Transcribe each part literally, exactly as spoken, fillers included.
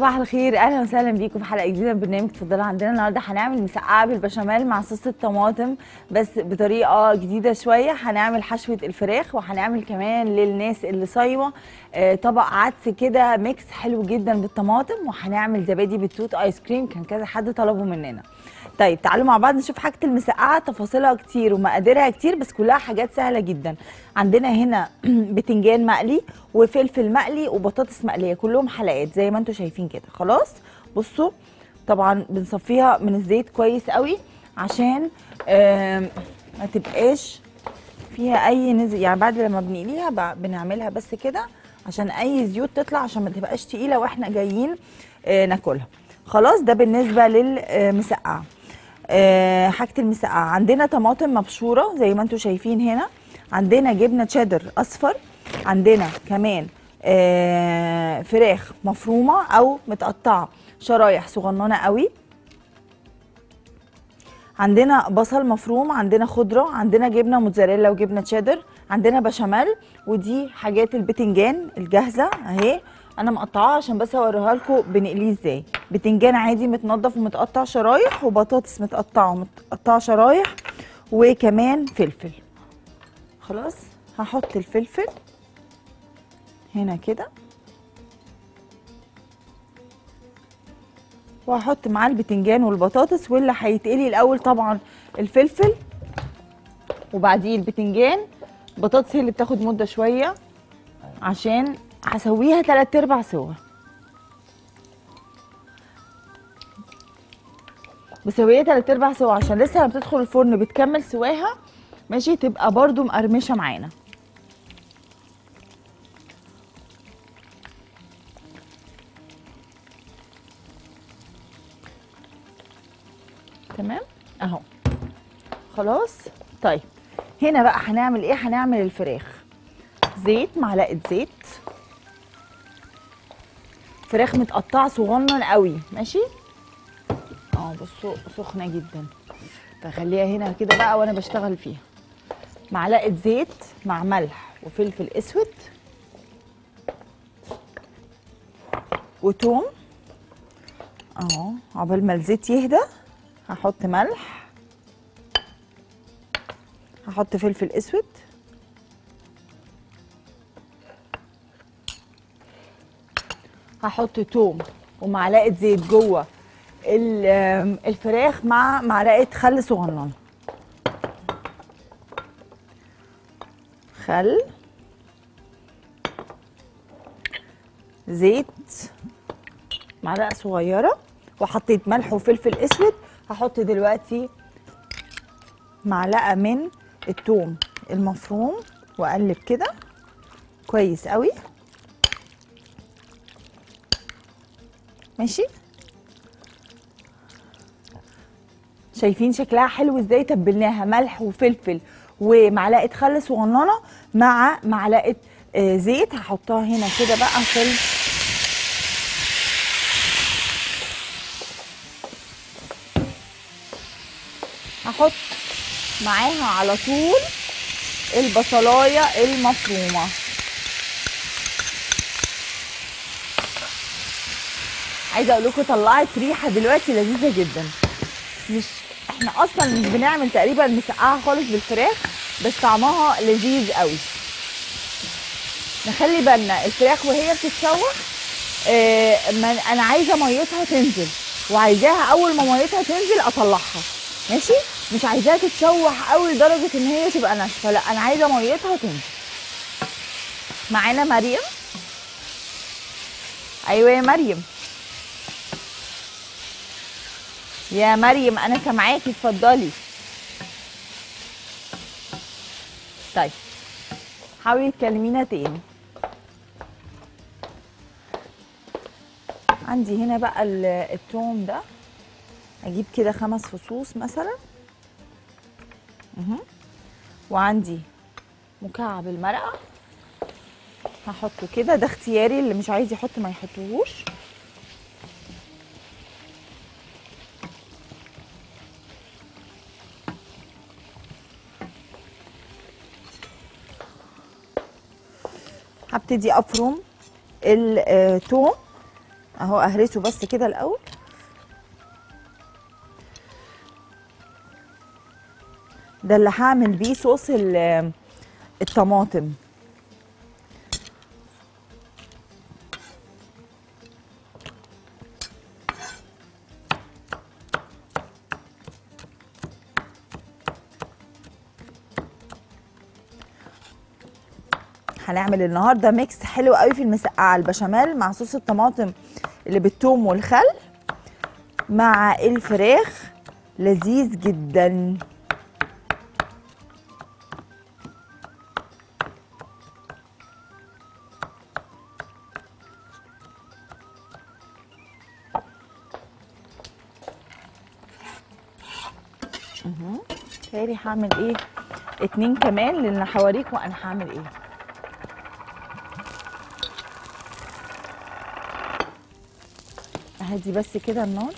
صباح الخير، اهلا وسهلا بيكم في حلقه جديده من برنامج تفضلوا عندنا. النهارده هنعمل مسقعه بالبشاميل مع صوص الطماطم بس بطريقه جديده شويه. هنعمل حشوه الفراخ وهنعمل كمان للناس اللي صايمه طبق عدس كده ميكس حلو جدا بالطماطم، وهنعمل زبادي بالتوت ايس كريم، كان كذا حد طلبه مننا. طيب تعالوا مع بعض نشوف حاجه المسقعه، تفاصيلها كتير ومقاديرها كتير بس كلها حاجات سهله جدا. عندنا هنا بتنجان مقلي وفلفل مقلي وبطاطس مقليه، كلهم حلقات زي ما انتم شايفين كده. خلاص بصوا، طبعا بنصفيها من الزيت كويس قوي عشان ما تبقاش فيها اي نزل، يعني بعد لما بنقليها بنعملها بس كده عشان اي زيوت تطلع، عشان ما تبقاش تقيله واحنا جايين ناكلها. خلاص ده بالنسبه للمسقعه. أه حاجه المسقعه عندنا طماطم مبشوره زي ما انتم شايفين هنا، عندنا جبنه تشيدر اصفر، عندنا كمان أه فراخ مفرومه او متقطعه شرايح صغننه قوي، عندنا بصل مفروم، عندنا خضره، عندنا جبنه موتزاريلا وجبنه تشيدر، عندنا بشاميل، ودي حاجات البتنجان الجاهزه اهي. انا مقطعاها عشان بس اوريها لكم بنقليه ازاي. بتنجان عادي متنضف ومتقطع شرايح، وبطاطس متقطعه ومتقطعه شرايح، وكمان فلفل. خلاص هحط الفلفل هنا كده، وهحط معاه البتنجان والبطاطس، واللي هيتقلي الاول طبعا الفلفل وبعديه البتنجان. البطاطس هي اللي بتاخد مده شويه عشان هسويها تلات ارباع سوا. بسويها تلات ارباع سوا عشان لسه لما بتدخل الفرن بتكمل سواها، ماشي، تبقى برضو مقرمشه معانا. تمام اهو خلاص. طيب هنا بقى هنعمل ايه؟ هنعمل الفراخ. زيت، معلقه زيت، فراخ متقطعه صغنن قوي، ماشي. اه بصوا سخنه جدا، فخليها هنا كده بقى وانا بشتغل فيها. معلقه زيت مع ملح وفلفل اسود وتوم. اه عقبال ما الزيت يهدى هحط ملح، هحط فلفل اسود، هحط توم ومعلقه زيت جوه الفراخ مع معلقه خل صغننه، خل، زيت، معلقه صغيره، وحطيت ملح وفلفل اسود. هحط دلوقتي معلقه من التوم المفروم واقلب كده كويس قوي، ماشي. شايفين شكلها حلو ازاي؟ تبلناها ملح وفلفل ومعلقه خل صغننه مع معلقه زيت. هحطها هنا كده بقى في هحط معاها على طول البصلايه المفرومه. عايزه اقول لكم طلعت ريحه دلوقتي لذيذه جدا. مش احنا اصلا مش بنعمل تقريبا مسقعه خالص بالفراخ، بس طعمها لذيذ قوي. نخلي بالنا الفراخ وهي بتتشوح، اه انا عايزه ميتها تنزل، وعايزاها اول ما ميتها تنزل اطلعها، ماشي. مش عايزاها تتشوح قوي لدرجه ان هي تبقى ناشفه، لا انا عايزه ميتها تنزل. معانا مريم. ايوه يا مريم، يا مريم انا سامعاكي، اتفضلي. طيب حاولي تكلمينا تاني. عندي هنا بقى التوم ده، اجيب كده خمس فصوص مثلا، وعندي مكعب المرقه هحطه كده، ده اختياري، اللي مش عايز يحط ما يحطوهوش. هبتدي افرم التوم اهو اهرسه بس كده الاول. ده اللي هعمل بيه صوص الطماطم. هنعمل النهارده ميكس حلو قوي في المسقعه، البشاميل مع صوص الطماطم اللي بالثوم والخل مع الفراخ، لذيذ جدا. تاني هعمل ايه؟ اتنين كمان لان هوريكم انا هعمل ايه. اهدي بس كده النار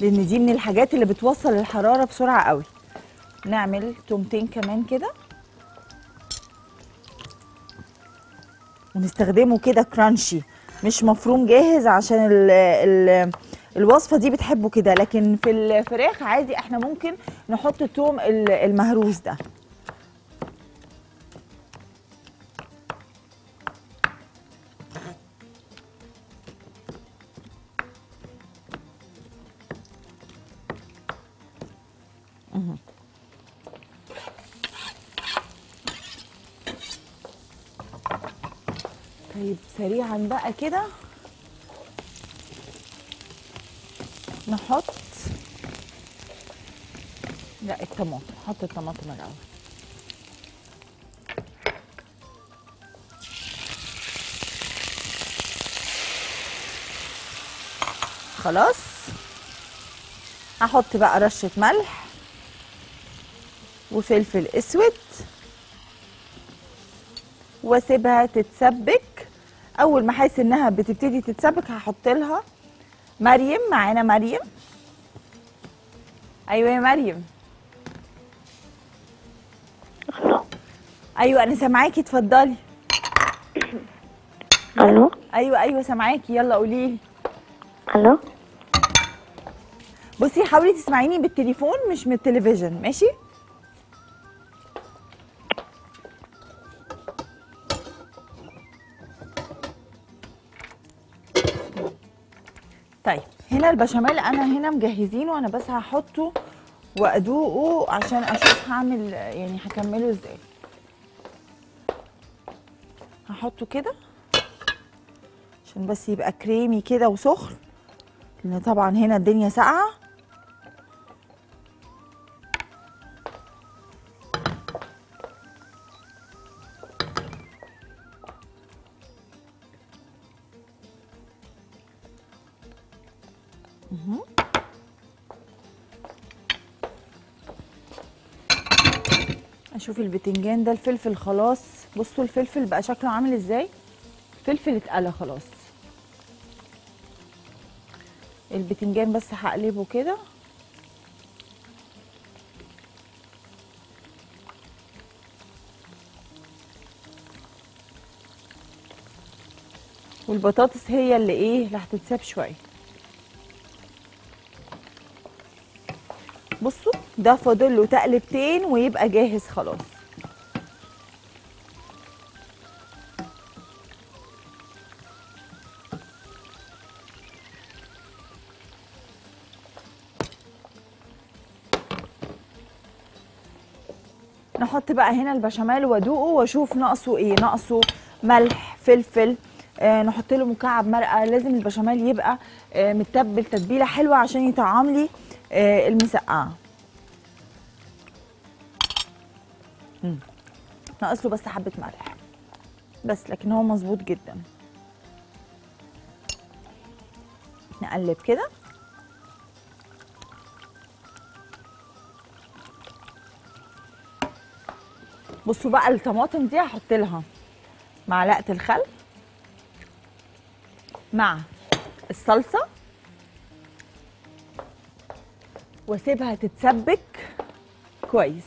لان دي من الحاجات اللي بتوصل الحراره بسرعه قوي. نعمل تومتين كمان كده ونستخدمه كده كرانشي مش مفروم جاهز، عشان ال ال الوصفه دي بتحبه كده، لكن في الفراخ عادي احنا ممكن نحط التوم المهروس ده. طيب سريعا بقى كده نحط لا الطماطم، نحط الطماطم الاول. خلاص هحط بقى رشه ملح وفلفل اسود واسيبها تتسبك. اول ما احس انها بتبتدي تتسبك هحط لها مريم. معانا مريم؟ ايوه يا مريم. ايوه انا سامعاكي، اتفضلي. الو. ايوه ايوه سامعاكي، يلا قولي لي. الو. بصي حاولي تسمعيني بالتليفون مش من التلفزيون، ماشي؟ طيب هنا البشاميل انا هنا مجهزينه، انا بس هحطه وادوقه عشان اشوف هعمل يعني هكمله ازاي. هحطه كده عشان بس يبقى كريمي كده وسخن، لان طبعا هنا الدنيا ساقعه. شوفي البتنجان ده، الفلفل خلاص، بصوا الفلفل بقى شكله عامل ازاي، الفلفل اتقلى خلاص. البتنجان بس هقلبه كده. والبطاطس هي اللي ايه اللي هتتساب شويه. بصوا ده فاضل له تقلبتين ويبقى جاهز خلاص. نحط بقى هنا البشاميل وادوقه واشوف ناقصه ايه، ناقصه ملح، فلفل، آه نحط له مكعب مرقه. لازم البشاميل يبقى آه متبل تتبيله حلوه عشان يطعم لي آه المسقعه. ناقص له بس حبه ملح بس، لكن هو مظبوط جدا. نقلب كده. بصوا بقى الطماطم دي هحط لها معلقه الخل مع الصلصه واسيبها تتسبك كويس.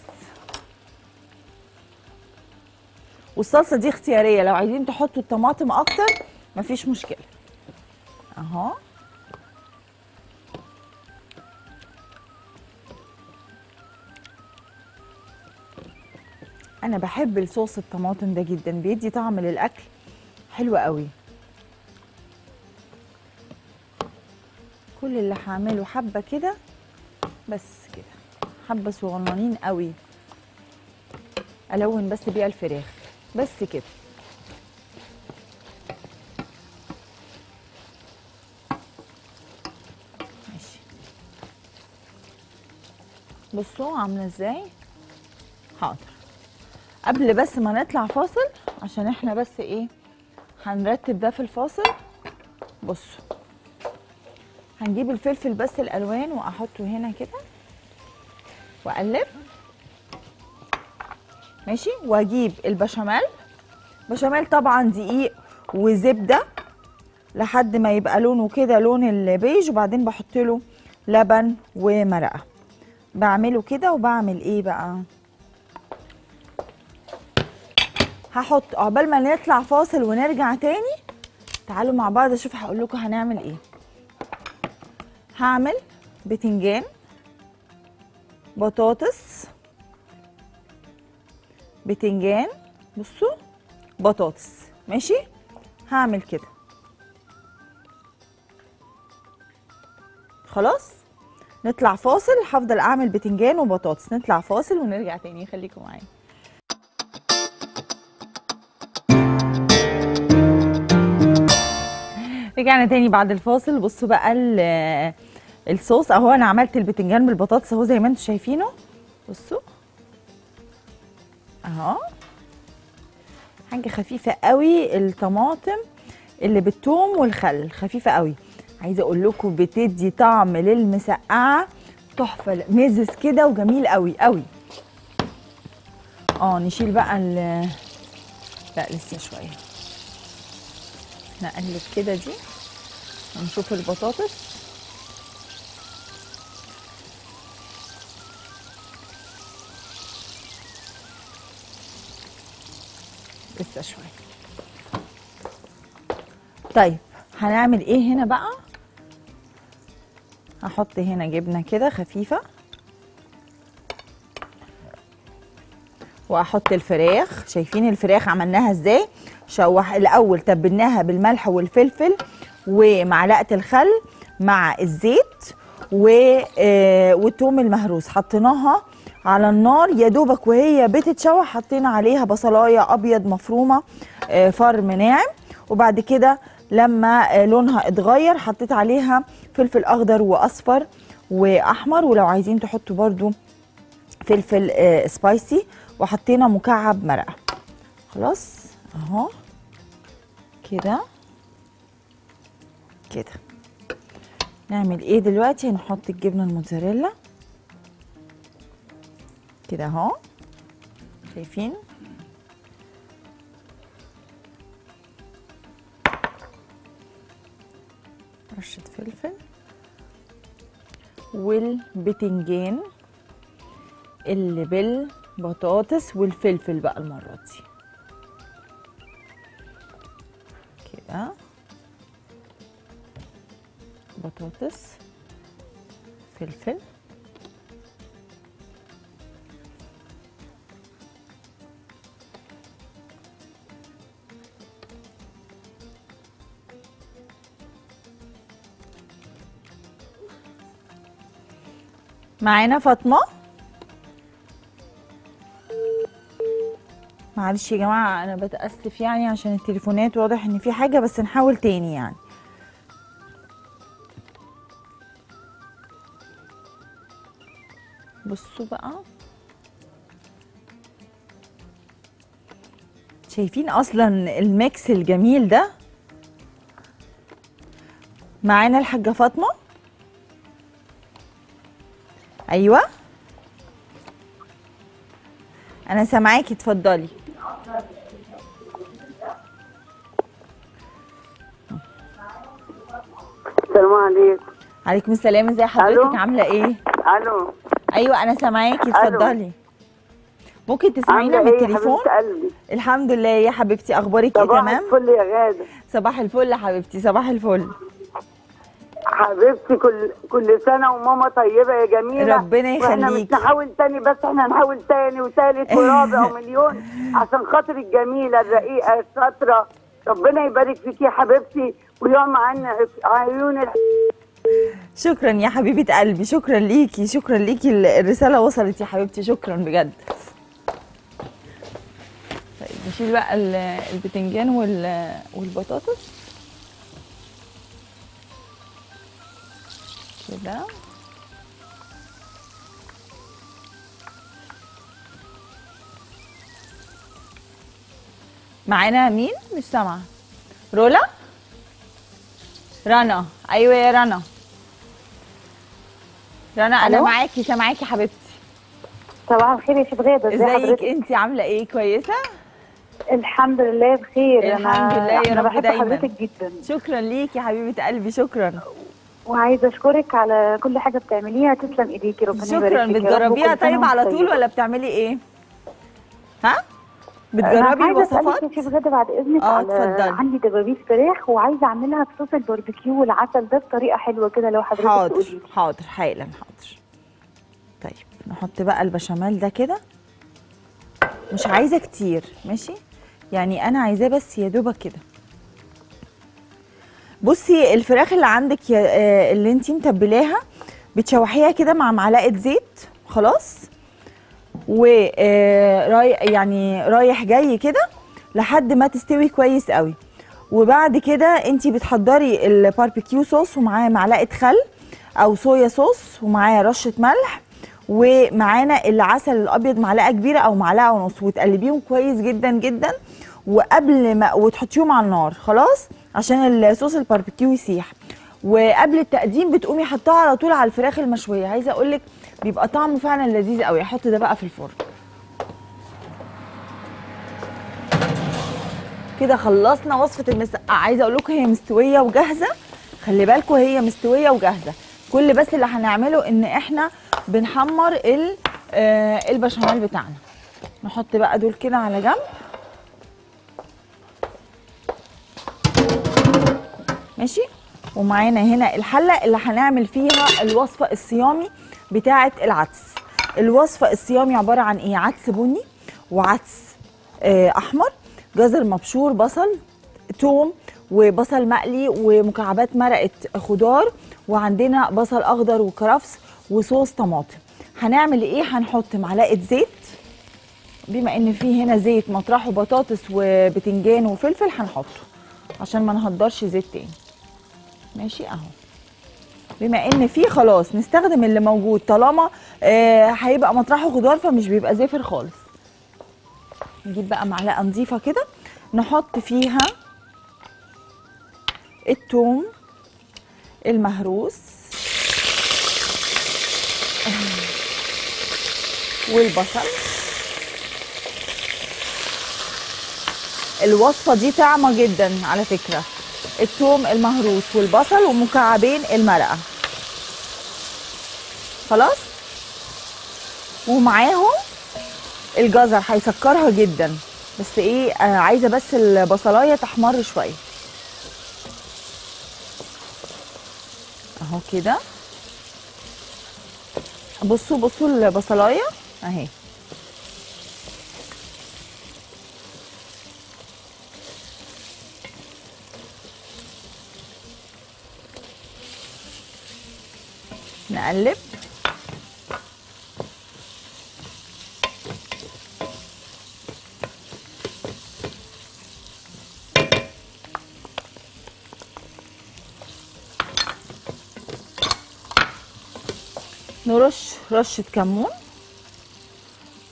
والصلصه دي اختياريه، لو عايزين تحطوا الطماطم اكتر مفيش مشكله. اهو. انا بحب الصوص الطماطم ده جدا، بيدي طعم للاكل حلو قوي. كل اللي هعمله حبه كده بس، كده حبه صغننين قوي، الون بس بيها الفراخ بس كده. ماشي، بصوا عامله ازاي. حاضر، قبل بس ما نطلع فاصل عشان احنا بس ايه هنرتب ده في الفاصل. بصوا هنجيب الفلفل بس الالوان واحطه هنا كده واقلب. ماشي، واجيب البشاميل. بشاميل طبعا دقيق وزبده لحد ما يبقى لونه كده لون البيج، وبعدين بحط له لبن ومرقه. بعمله كده وبعمل ايه بقى، هحط عقبال ما نطلع فاصل ونرجع تاني. تعالوا مع بعض اشوف هقول لكم هنعمل ايه. هعمل بتنجان، بطاطس، بتنجان، بصوا بطاطس. ماشي، هعمل كده خلاص. نطلع فاصل، هفضل اعمل بتنجان وبطاطس. نطلع فاصل ونرجع تاني، خليكم معايا. رجعنا تاني بعد الفاصل. بصوا بقى الصوص اهو، انا عملت البتنجان بالبطاطس اهو زي ما انتم شايفينه. بصوا اهو، حاجه خفيفه قوي. الطماطم اللي بالثوم والخل خفيفه قوي، عايزه اقول لكم بتدي طعم للمسقعه تحفه، مزز كده وجميل قوي قوي. اه نشيل بقى ال... لا لسه شويه، نقلب كده دي ونشوف البطاطس. لسه شويه. طيب هنعمل ايه هنا بقى، هحط هنا جبنه كده خفيفه، واحط الفراخ. شايفين الفراخ عملناها ازاي، شوح الاول تبلناها بالملح والفلفل ومعلقه الخل مع الزيت والثوم المهروس. حطيناها على النار يا دوبك وهي بتتشوح حطينا عليها بصلايه ابيض مفرومه فرم ناعم، وبعد كده لما لونها اتغير حطيت عليها فلفل اخضر واصفر واحمر، ولو عايزين تحطوا برضو فلفل سبايسي، وحطينا مكعب مرقه. خلاص اهو كده كده. نعمل ايه دلوقتي، هنحط الجبنه الموتزاريلا كده اهو، شايفين. رشه فلفل، والبتنجان اللي بالبطاطس والفلفل بقى المره دي كده. بطاطس، فلفل، معانا فاطمة. معلش يا جماعة أنا بتأسف يعني عشان التليفونات، واضح إن في حاجة بس نحاول تاني يعني. بصوا بقى، شايفين أصلا الميكس الجميل ده. معانا الحاجة فاطمة. ايوه انا سامعاكي، اتفضلي. السلام عليكم. عليكم السلام، ازي حضرتك، عامله ايه؟ الو. ايوه انا سامعاكي، اتفضلي. ممكن تسمعينا من التليفون؟ الحمد لله يا حبيبتي، اخبارك ايه؟ تمام. صباح الفل يا غاده. صباح الفل يا حبيبتي، صباح الفل. حبيبتي كل كل سنه وماما طيبه يا جميله، ربنا يخليكي. احنا مش هنحاول تاني، بس احنا هنحاول تاني وثالث ورابع ومليون عشان خاطر الجميله الرقيقه الشاطره. ربنا يبارك فيكي يا حبيبتي ويقم عنا عيون ال... شكرا يا حبيبه قلبي، شكرا ليكي، شكرا ليكي، الرساله وصلت يا حبيبتي، شكرا بجد. طيب نشيل بقى البتنجان والبطاطس كده. معانا مين؟ مش سامعه. رولا؟ رنا. ايوه يا رنا. رنا انا معاكي، سامعاكي حبيبتي. صباح الخير يا شيخ غادة، ازي حضرتك؟ ازيك انت؟ عامله ايه؟ كويسه؟ الحمد لله بخير. الحمد لله يا رب دايما. انا بحب حضرتك جدا. شكرا ليكي يا حبيبه قلبي، شكرا. وعايزه اشكرك على كل حاجه بتعمليها، تسلم ايديكي، ربنا يبارك فيكي. شكرا. بتجربيها طيب على طول ولا بتعملي ايه؟ ها؟ بتجربي الوصفات؟ عايزه اسالك يا شيف غادة بعد اذنك. اه اتفضلي. عندي دبابيس فراخ وعايزه اعملها بصوص الباربيكيو والعسل ده بطريقه حلوه كده، لو حضرتك تقولي لي. حاضر حاضر حالا حاضر. طيب نحط بقى البشاميل ده كده، مش عايزه كتير ماشي؟ يعني انا عايزاه بس يا دوبك كده. بصي الفراخ اللي عندك اللي انتي متبلاها بتشوحيها كده مع معلقه زيت خلاص، و يعني رايح جاي كده لحد ما تستوي كويس قوي. وبعد كده انتي بتحضري الباربيكيو صوص ومعاه معلقه خل او صويا صوص ومعاه رشه ملح، ومعانا العسل الابيض معلقه كبيره او معلقه ونص، وتقلبيهم كويس جدا جدا وقبل ما وتحطيهم على النار خلاص عشان الصوص الباربيكيو يسيح. وقبل التقديم بتقومي حطها على طول على الفراخ المشويه، عايزه اقول لك بيبقى طعمه فعلا لذيذ قوي. احط ده بقى في الفرن كده. خلصنا وصفه المسقعه، عايزه اقول لكم هي مستويه وجاهزه، خلي بالكم هي مستويه وجاهزه. كل بس اللي هنعمله ان احنا بنحمر البشاميل بتاعنا. نحط بقى دول كده على جنب ماشي. ومعانا هنا الحله اللي هنعمل فيها الوصفه الصيامي بتاعه العدس. الوصفه الصيامي عباره عن ايه؟ عدس بني وعدس احمر، جزر مبشور، بصل، ثوم، وبصل مقلي، ومكعبات مرقه خضار، وعندنا بصل اخضر وكرفس، وصوص طماطم. هنعمل ايه؟ هنحط معلقه زيت، بما ان في هنا زيت مطرحه بطاطس وبتنجان وفلفل هنحطه عشان ما نهدرش زيت تاني ماشي. اهو بما ان فيه خلاص نستخدم اللي موجود، طالما آه هيبقى مطرحه خضار فمش بيبقى زافر خالص. نجيب بقى معلقه نظيفه كده نحط فيها الثوم المهروس والبصل. الوصفه دي طعمه جدا على فكره، الثوم المهروس والبصل ومكعبين المرقه خلاص، ومعاهم الجزر هيسكرها جدا. بس ايه آه عايزه بس البصلايه تحمر شويه اهو كده. بصوا بصوا البصلايه اهي نقلب. نرش رشة كمون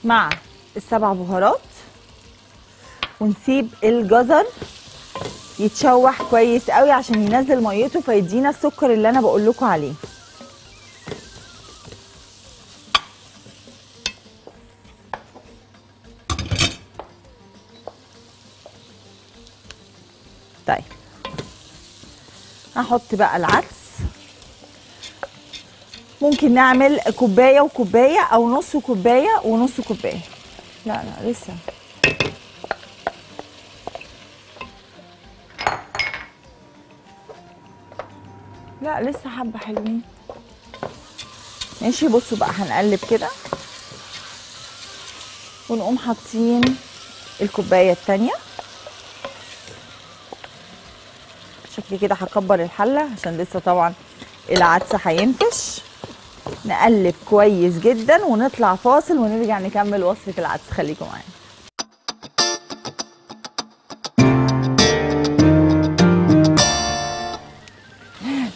مع السبع بهارات، ونسيب الجزر يتشوح كويس قوي عشان ينزل ميته فيدينا السكر اللي انا بقول لكم عليه. طيب هحط بقى العدس. ممكن نعمل كوبايه وكوبايه او نص كوبايه ونص كوبايه. لا لا لسه لا لسه حبه حلوين. ماشي بصوا بقى هنقلب كده ونقوم حاطين الكوبايه الثانيه. شكلي كده هكبر الحله عشان لسه طبعا العدس هينفش. نقلب كويس جدا ونطلع فاصل ونرجع نكمل وصفه العدس، خليكم معانا.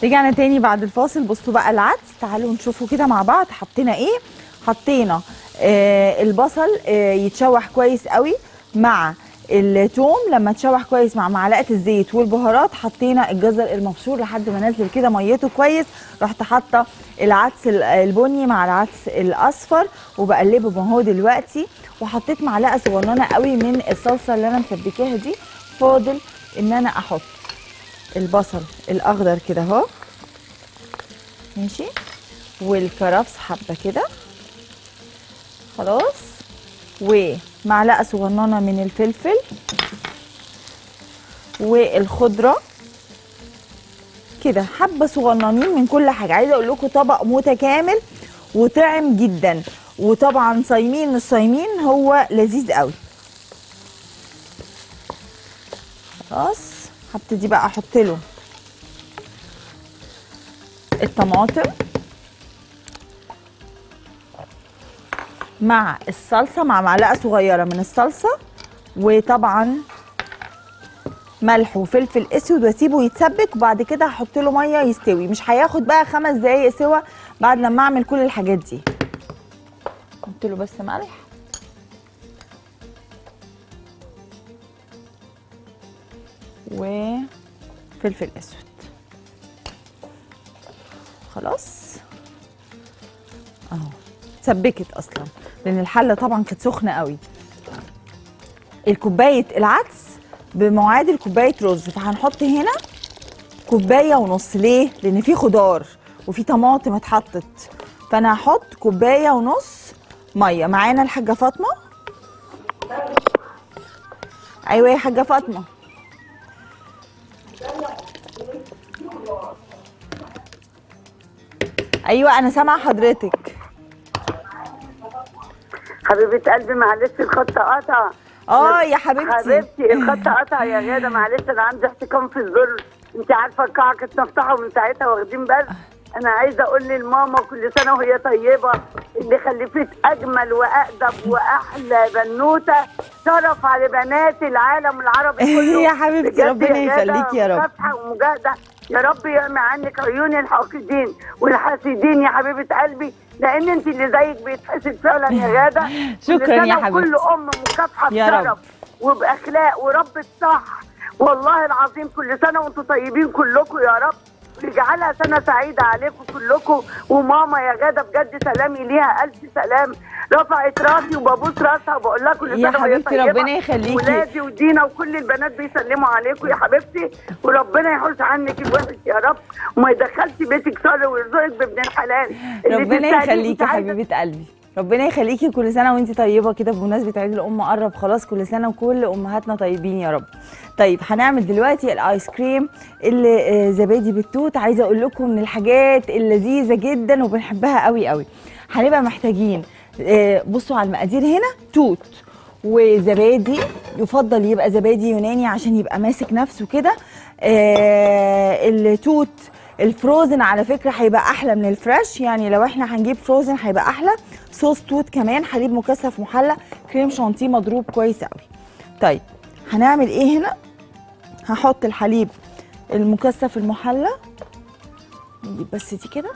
رجعنا تاني بعد الفاصل. بصوا بقى العدس، تعالوا نشوفوا كده مع بعض حطينا ايه. حطينا آه البصل آه يتشوح كويس قوي مع الثوم، لما تشوح كويس مع معلقه الزيت والبهارات. حطينا الجزر المبشور لحد ما نزل كده ميته كويس. رحت حاطه العدس البني مع العدس الاصفر وبقلبه اهو دلوقتي، وحطيت معلقه صغننه قوي من الصلصه اللي انا مسبكاها دي. فاضل ان انا احط البصل الاخضر كده اهو، ماشي، والكرفس حبه كده خلاص، ومعلقه صغننه من الفلفل والخضره كده، حبه صغننين من كل حاجه. عايزه اقول لكم طبق متكامل وطعم جدا، وطبعا صايمين مش صايمين هو لذيذ قوي. خلاص هبتدي بقى احط له الطماطم مع الصلصه، مع معلقه صغيره من الصلصه، وطبعا ملح وفلفل اسود، واسيبه يتسبك. وبعد كده هحط له ميه يستوي، مش هياخد بقى خمس دقايق سوا بعد لما اعمل كل الحاجات دي. احط له بس ملح وفلفل اسود خلاص اهو، اتسبكت اصلا لان الحله طبعا كانت سخنه قوي. الكوبايه العدس بمعادل كوبايه رز، فهنحط هنا كوبايه ونص. ليه؟ لان في خضار وفي طماطم اتحطت، فانا هحط كوبايه ونص ميه. معانا الحاجه فاطمه؟ ايوه يا حاجه فاطمه. ايوه انا سامعه حضرتك حبيبه قلبي. معلش الخط قطع. اه يا حبيبتي حبيبتي الخط قطع يا غاده، معلش انا عندي احتكام في الزر، انت عارفه القاعه كانت مفتوحه ومن ساعتها واخدين بالنا. انا عايزه اقول للماما كل سنه وهي طيبه اللي خلفت اجمل واقدم واحلى بنوته شرف على بنات العالم العربي كله. يا حبيبتي ربنا يخليكي يا رب. صفحه ومجاهده يا رب يعمي عنك عيون الحاقدين والحاسدين يا حبيبه قلبي، لان انت اللي زيك بيتحسد فعلا يا غاده. شكرا يا حبيبتي. كل ام مكافحه بشرف وباخلاق وربة صح، والله العظيم. كل سنه وانتم طيبين كلكم يا رب، ويجعلها سنه سعيده عليكم كلكم. وماما يا غاده بجد سلامي ليها الف سلام، رفعت راسي وببوس راسها وبقول لها كل سنه وهي طيبه. يا حبيبتي ربنا يخليكي. ولادي ودينا وكل البنات بيسلموا عليكم يا حبيبتي، وربنا يحوش عنك الوحش يا رب، وما يدخلش بيتك شر ويرزقك بابن الحلال. ربنا يخليكي يا حبيبه قلبي، ربنا يخليكي. كل سنه وانتي طيبه كده، بمناسبه عيد الام قرب خلاص، كل سنه وكل امهاتنا طيبين يا رب. طيب هنعمل دلوقتي الايس كريم اللي زبادي بالتوت. عايزه اقول لكم من الحاجات اللذيذه جدا وبنحبها قوي قوي. هنبقى محتاجين بصوا على المقادير هنا، توت وزبادي، يفضل يبقى زبادي يوناني عشان يبقى ماسك نفسه كده. التوت الفروزن على فكره هيبقى احلى من الفريش، يعني لو احنا هنجيب فروزن هيبقى احلى. صوص توت كمان، حليب مكثف محلى، كريم شانتيه مضروب كويس قوي. طيب هنعمل ايه هنا؟ هحط الحليب المكثف المحلى، نجيب بس دي كده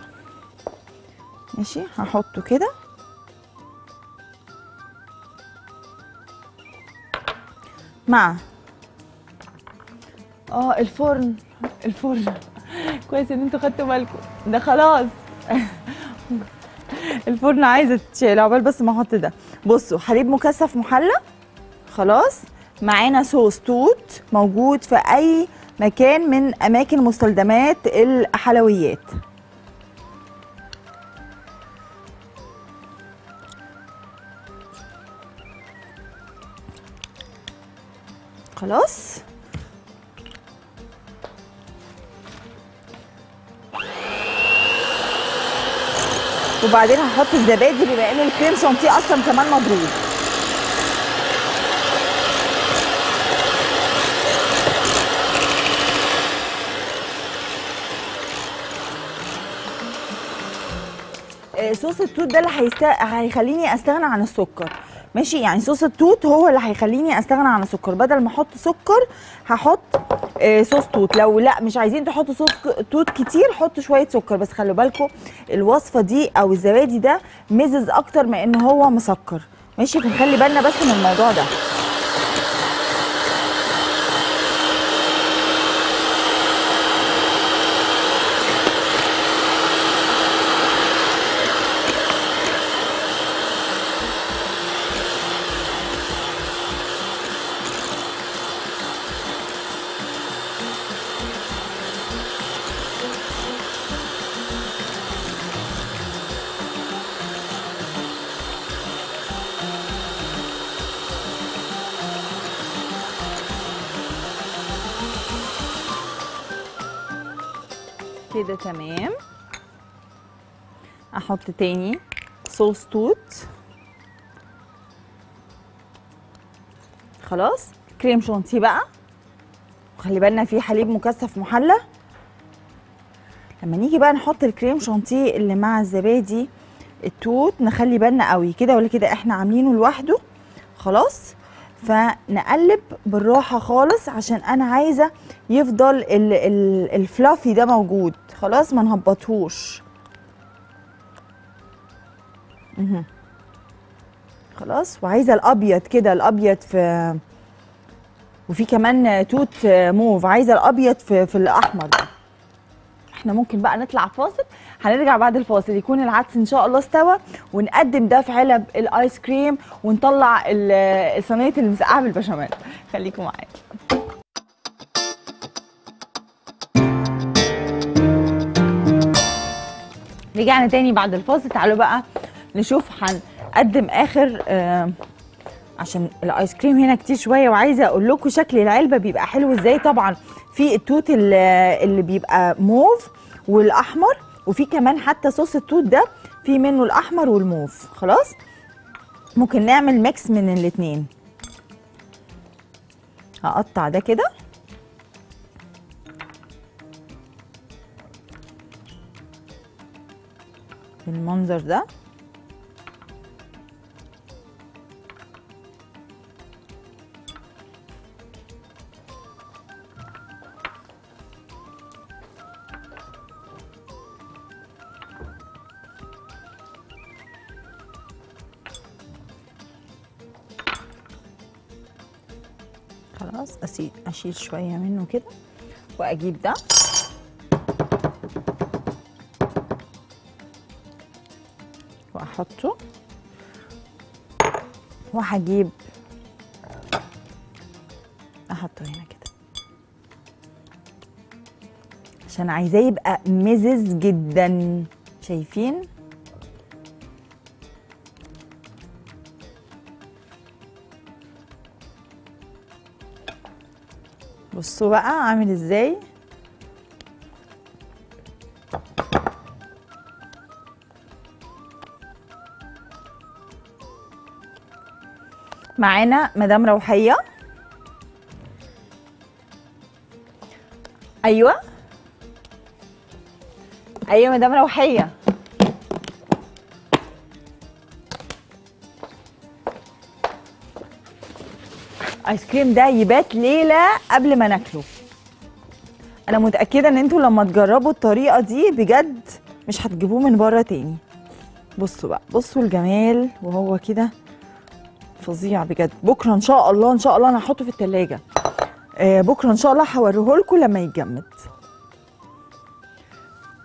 ماشي، هحطه كده مع اه الفرن. الفرن كويس ان انتوا خدتوا بالكم، ده خلاص الفرن عايزه تتشال، عقبال بس ما احط ده. بصوا حليب مكثف محلى خلاص، معانا صوص توت موجود في اي مكان من اماكن مستلزمات الحلويات. خلاص وبعدين هنحط الزبادي بما ان الكريم شانتيه اصلا كمان مضروب. صوص التوت ده اللي هيست... هيخليني استغنى عن السكر، ماشي؟ يعني صوص التوت هو اللي هيخليني استغنى عن السكر، بدل ما احط سكر هحط آه صوص توت. لو لا مش عايزين تحطوا صوص توت كتير حطوا شويه سكر، بس خلوا بالكم الوصفه دي او الزبادي ده مزز اكتر ما ان هو مسكر، ماشي؟ فنخلي بالنا بس من الموضوع ده. كده تمام. احط تاني صوص توت. خلاص كريم شانتيه بقى، وخلي بالنا فيه حليب مكثف محلى. لما نيجي بقى نحط الكريم شانتيه اللي مع الزبادي التوت نخلي بالنا قوي، كده ولا كده احنا عاملينه لوحده خلاص، فنقلب بالراحه خالص عشان انا عايزه يفضل ال ال الفلافي ده موجود، خلاص ما نهبطهوش. اها خلاص. وعايزه الابيض كده، الابيض في، وفي كمان توت موف، عايزه الابيض في في الاحمر ده. احنا ممكن بقى نطلع فاصل، هنرجع بعد الفاصل يكون العدس ان شاء الله استوى، ونقدم ده في علب الايس كريم، ونطلع صينيه المسقعه بالبشاميل. خليكم معايا. رجعنا تاني بعد الفاصل، تعالوا بقى نشوف هنقدم اخر آه عشان الايس كريم هنا كتير شويه، وعايزه اقول لكم شكل العلبه بيبقى حلو ازاي. طبعا في التوت اللي بيبقى موف والاحمر، وفي كمان حتى صوص التوت ده في منه الاحمر والموف. خلاص ممكن نعمل ميكس من الاتنين. هقطع ده كده بالمنظر ده، خلاص أسيب أشيل شوية منه كده، وأجيب ده وأحطه، وهجيب أحطه هنا كده عشان عايزاه يبقى مزز جدا. شايفين؟ بصوا بقى عامل ازاي. معانا مدام روحية. ايوه ايوه مدام روحية. الايس كريم ده يبات ليله قبل ما ناكله. انا متاكده ان انتوا لما تجربوا الطريقه دي بجد مش هتجيبوه من بره تاني. بصوا بقى، بصوا الجمال، وهو كده فظيع بجد. بكره ان شاء الله، ان شاء الله انا هحطه في التلاجة. آه بكره ان شاء الله هوريه لكم لما يتجمد.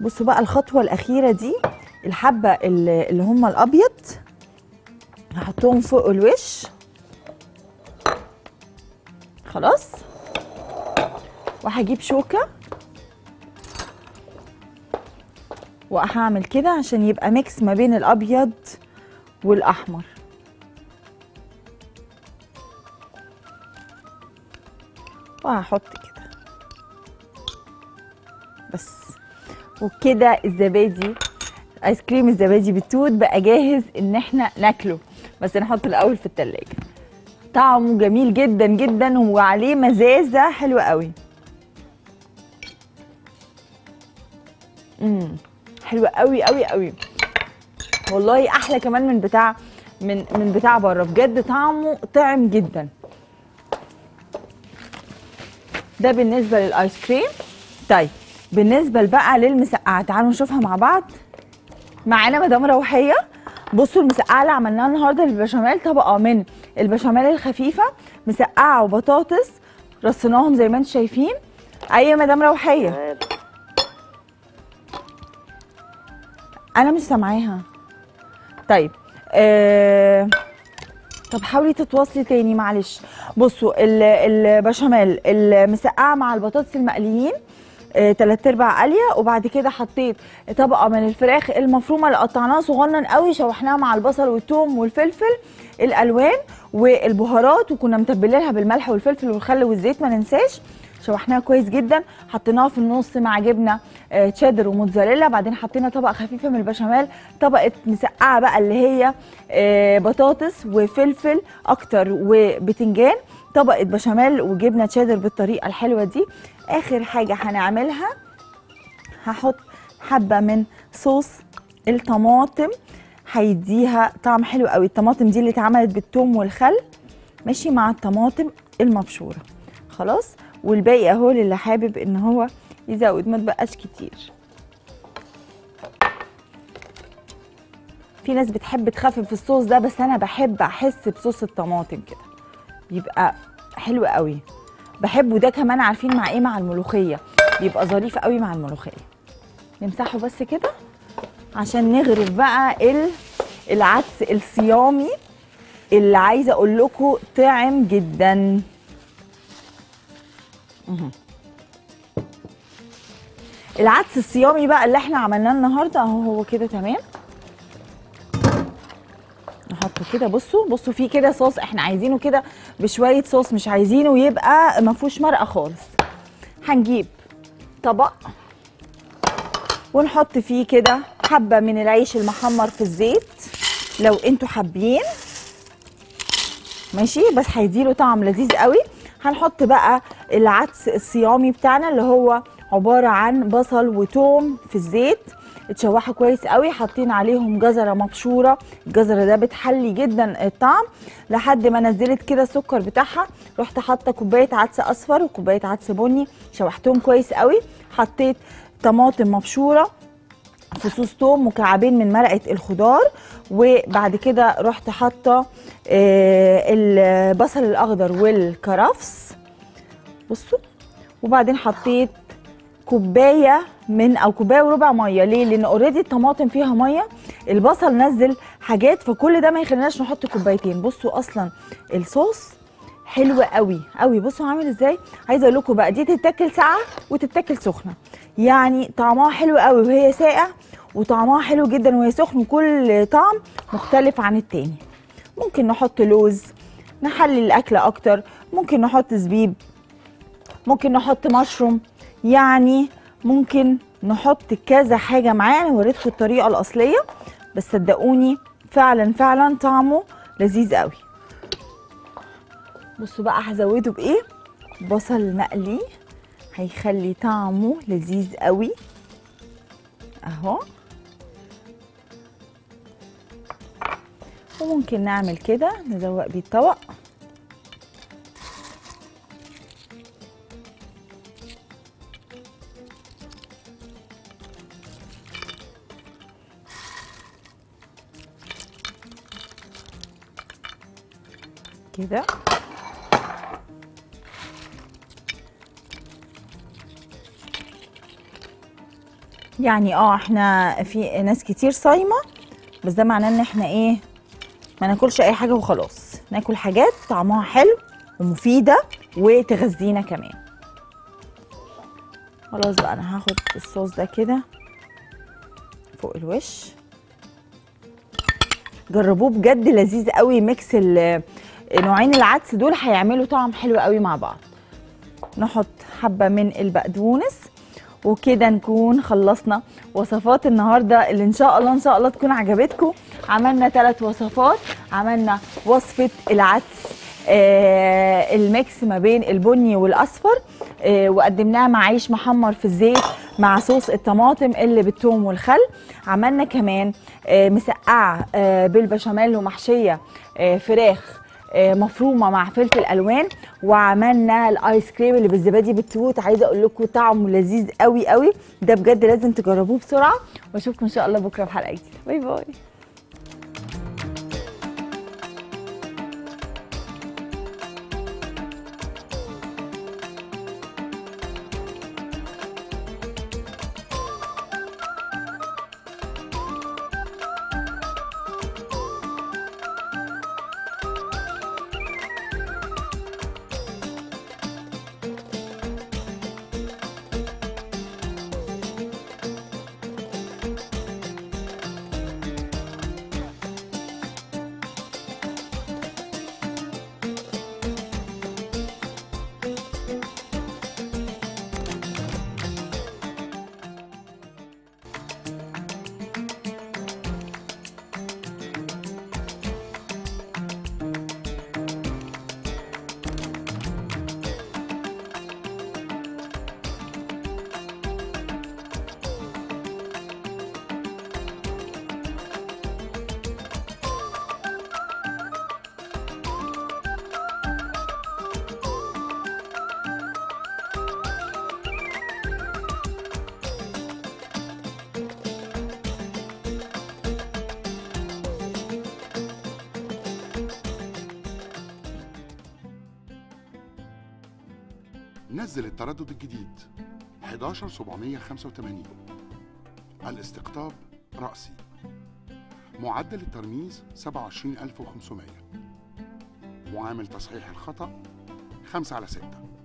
بصوا بقى الخطوه الاخيره دي، الحبه اللي هم الابيض هحطهم فوق الوش خلاص، وهجيب شوكه وهعمل كده عشان يبقى ميكس ما بين الابيض والاحمر. وهحط كده بس، وكده الزبادي ايس كريم الزبادي بالتوت بقى جاهز ان احنا ناكله، بس نحط الاول في التلاجة. طعمه جميل جدا جدا وعليه مزازة حلوة قوي. امم حلوة قوي قوي قوي والله، احلى كمان من بتاع من من بتاع بره بجد، طعمه طعم جدا. ده بالنسبة للايس كريم. طيب بالنسبة بقى للمسقعة تعالوا نشوفها مع بعض. معانا مدام روحية. بصوا المسقعة اللي عملناها النهارده بالبشاميل، طبقة من البشاميل الخفيفة مسقعة وبطاطس رصيناهم زي ما انتم شايفين. أيوة مدام روحية. أنا مش سامعاها. طيب آه... طب حاولي تتواصلي تاني معلش. بصوا البشاميل المسقعة مع البطاطس المقليين تلات ارباع قليه، وبعد كده حطيت طبقه من الفراخ المفرومه اللي قطعناها صغنن قوي شوحناها مع البصل والثوم والفلفل الالوان والبهارات، وكنا متبلينها بالملح والفلفل والخل والزيت ما ننساش، شوحناها كويس جدا، حطيناها في النص مع جبنه تشيدر وموتزاريلا. بعدين حطينا طبقه خفيفه من البشاميل، طبقه مسقعه بقى اللي هي بطاطس وفلفل اكتر وبتنجان، طبقه بشاميل وجبنه تشيدر بالطريقه الحلوه دي. اخر حاجه هنعملها هحط حبه من صوص الطماطم هيديها طعم حلو قوي. الطماطم دي اللي اتعملت بالثوم والخل ماشي مع الطماطم المبشوره خلاص، والباقي اهو اللي حابب ان هو يزود ما تبقاش كتير. في ناس بتحب تخفف الصوص ده، بس انا بحب احس بصوص الطماطم كده بيبقى حلو قوي، بحبه ده كمان. عارفين مع ايه؟ مع الملوخيه، بيبقى ظريف قوي مع الملوخيه. نمسحه بس كده عشان نغرف بقى العدس الصيامي اللي عايزه اقول لكم طعم جدا. العدس الصيامي بقى اللي احنا عملناه النهارده اهو هو كده تمام. نحطه كده، بصوا بصوا فيه كده صوص، احنا عايزينه كده بشويه صوص، مش عايزينه يبقى ما فيهوش مرقه خالص. هنجيب طبق ونحط فيه كده حبه من العيش المحمر في الزيت لو انتوا حابين ماشي، بس هيديله طعم لذيذ قوي. هنحط بقى العدس الصيامي بتاعنا اللي هو عباره عن بصل وثوم في الزيت اتشوحوا كويس قوي، حاطين عليهم جزره مبشوره، الجزره ده بتحلي جدا الطعم. لحد ما نزلت كده السكر بتاعها رحت حاطه كوبايه عدس اصفر وكوبايه عدس بني شوحتهم كويس قوي، حطيت طماطم مبشوره فصوص ثوم ومكعبين من مرقه الخضار، وبعد كده رحت حاطه البصل الاخضر والكرفس بصوا، وبعدين حطيت كوبايه من او كوبايه وربع ميه. ليه؟ لان اوريدي الطماطم فيها ميه، البصل نزل حاجات، فكل ده ما يخليناش نحط كوبايتين. بصوا اصلا الصوص حلو قوي قوي، بصوا عامل ازاي. عايزه اقول لكم بقى دي تتاكل ساقعه وتتاكل سخنه، يعني طعمها حلو قوي وهي ساقع، وطعمها حلو جدا وهي سخن، وكل طعم مختلف عن التاني. ممكن نحط لوز نحلي الاكله اكتر، ممكن نحط زبيب، ممكن نحط مشروم، يعني ممكن نحط كذا حاجه معاه. انا وريتكم الطريقه الاصليه بس صدقوني فعلا فعلا طعمه لذيذ قوي. بصوا بقى هزوده بايه؟ بصل مقلي هيخلي طعمه لذيذ قوي اهو. وممكن نعمل كده نزوق بيه الطبق. كده يعني اه احنا في ناس كتير صايمه، بس ده معناه ان احنا ايه ما ناكلش اي حاجه وخلاص، ناكل حاجات طعمها حلو ومفيده وتغذينا كمان. خلاص بقى انا هاخد الصوص ده كده فوق الوش. جربوه بجد لذيذ قوي، ميكس ال نوعين العدس دول هيعملوا طعم حلو قوي مع بعض. نحط حبه من البقدونس وكده نكون خلصنا وصفات النهارده اللي ان شاء الله ان شاء الله تكون عجبتكم. عملنا ثلاث وصفات، عملنا وصفه العدس آه الميكس ما بين البني والاصفر، آه وقدمناها مع عيش محمر في الزيت مع صوص الطماطم اللي بالثوم والخل. عملنا كمان آه مسقعه آه بالبشاميل ومحشيه آه فراخ آه مفرومه مع فلفل الوان، وعملنا الايس كريم اللي بالزبادي بالتوت. عايزه اقول لكم طعمه لذيذ قوي قوي، ده بجد لازم تجربوه بسرعه، واشوفكم ان شاء الله بكره في حلقه جديده. باي باي. نزل التردد الجديد واحد واحد سبعة ثمانية خمسة الاستقطاب رأسي، معدل الترميز سبعة وعشرين ألف وخمسمائة، معامل تصحيح الخطأ خمسة على ستة.